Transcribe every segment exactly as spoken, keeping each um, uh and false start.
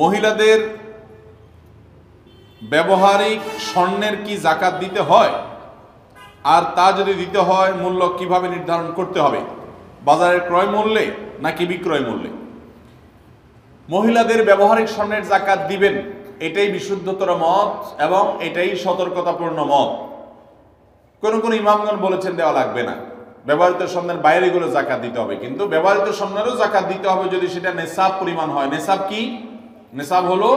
মহিলাদের ব্যবহারিক স্বর্ণের কি যাকাত দিতে হয় আর তা যদি দিতে হয় মূল্য কিভাবে নির্ধারণ করতে হবে বাজারের ক্রয় মূল্যে নাকি বিক্রয় মূল্যে মহিলাদের ব্যবহারিক স্বর্ণের যাকাত দিবেন এটাই বিশুদ্ধতর মত এবং এটাই সতর্কতাপূর্ণ মত কোন কোন ইমামগণ বলেছেন দেওয়া লাগবে না ব্যবহৃত স্বর্ণের বাইরে গুলো যাকাত দিতে হবে কিন্তু ব্যবহৃত স্বর্ণেরও যাকাত দিতে হবে যদি সেটা নেসাব পরিমাণ হয় নেসাব কি নেসাব হলো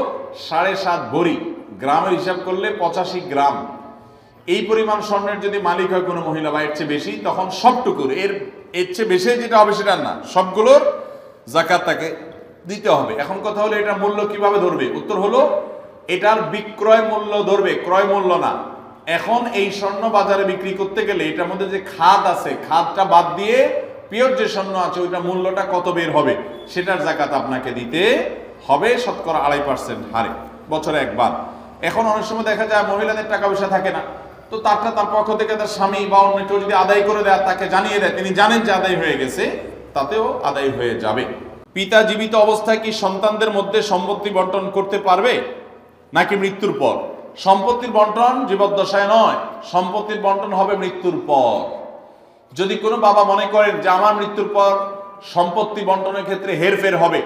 সাড়ে সাত ভরি গ্রামের হিসাব করলে পঁচাশি গ্রাম এই পরিমাণ স্বর্ণের যদি মালিক হয় কোনো মহিলা বা এর চেয়ে বেশি তখন সবটুকুর এর এর চেয়ে বেশি যেটা হবে সেটা না সবগুলোর যাকাত তাকে দিতে হবে এখন কথা হলো এটা মূল্য কিভাবে ধরবে উত্তর হলো এটার বিক্রয় মূল্য ধরবে ক্রয় মূল্য না এখন এই স্বর্ণ বাজারে বিক্রি করতে গেলে এটার মধ্যে যে খাদ আছে খাদটা বাদ দিয়ে পিওর যে স্বর্ণ আছে ওইটা মূল্যটা কত বের হবে সেটার যাকাত আপনাকে দিতে হবে শতকরা আড়াই পার্সেন্ট হারে বছরে একবার এখন অনেক সময় দেখা যায় মহিলাদের টাকা পয়সা থাকে না তো তারটা তার পক্ষ থেকে তার স্বামী বা অন্য কেউ যদি আদায় করে দেয় তাকে জানিয়ে দেয় তিনি জানেন যে আদায় হয়ে গেছে তাতেও আদায় হয়ে যাবে পিতা জীবিত অবস্থায় কি সন্তানদের মধ্যে সম্পত্তি বন্টন করতে পারবে নাকি মৃত্যুর পর সম্পত্তির বন্টন জীবদ্দশায় নয় সম্পত্তির বন্টন হবে মৃত্যুর পর যদি কোনো বাবা মনে করেন যে আমার মৃত্যুর পর সম্পত্তি বন্টনের ক্ষেত্রে হেরফের হবে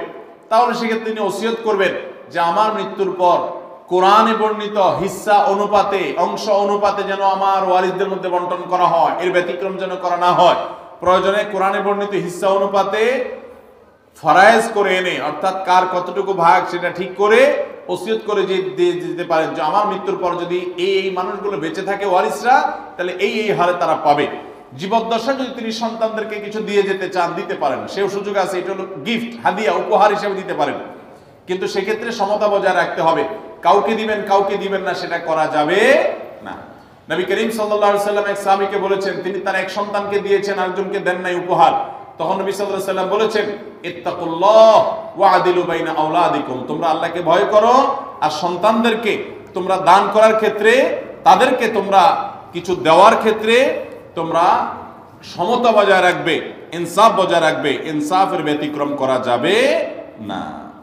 তাহলে সেক্ষেত্রে তিনি ওসিয়ত করবেন যে আমার মৃত্যুর পর কোরআনে বর্ণিত হিস্সা অনুপাতে অংশ অনুপাতে যেন আমার ওয়ারিসদের মধ্যে বন্টন করা হয় এর ব্যতিক্রম যেন করা না হয় প্রয়োজনে কোরআনে বর্ণিত হিস্সা অনুপাতে ফরায়েজ করে এনে অর্থাৎ কার কতটুকু ভাগ সেটা ঠিক করে ওসিয়ত করে যে দিতে পারেন যে আমার মৃত্যুর পর যদি এই এই মানুষগুলো বেঁচে থাকে ওয়ারিসরা তাহলে এই এই হারে তারা পাবে জীবদ্দশা যদি তিনি সন্তানদেরকে কিছু দিয়ে যেতে চান দিতে পারেন সেও সুযোগ আছে এটা হলো গিফট হাদিয়া উপহার হিসেবে দিতে পারেন কিন্তু সেক্ষেত্রে সমতা বজায় রাখতে হবে কাউকে দিবেন কাউকে দিবেন না সেটা করা যাবে না নবী করিম সাল্লাল্লাহু আলাইহি সাল্লাম এক সাহাবীকে বলেছেন তিনি তার এক সন্তানকে দিয়েছেন আরেকজনকে দেন নাই উপহার তখন নবী সাল্লাল্লাহু আলাইহি সাল্লাম বলেছেন ইত্তাকুল্লাহ ওয়া আদিলু বাইনা আওলাদিকুম তোমরা আল্লাহকে ভয় করো আর সন্তানদেরকে তোমরা দান করার ক্ষেত্রে তাদেরকে তোমরা কিছু দেওয়ার ক্ষেত্রে তোমরা সমতা বজায় রাখবে ইনসাফ বজায় রাখবে ইনসাফের ব্যতিক্রম করা যাবে না।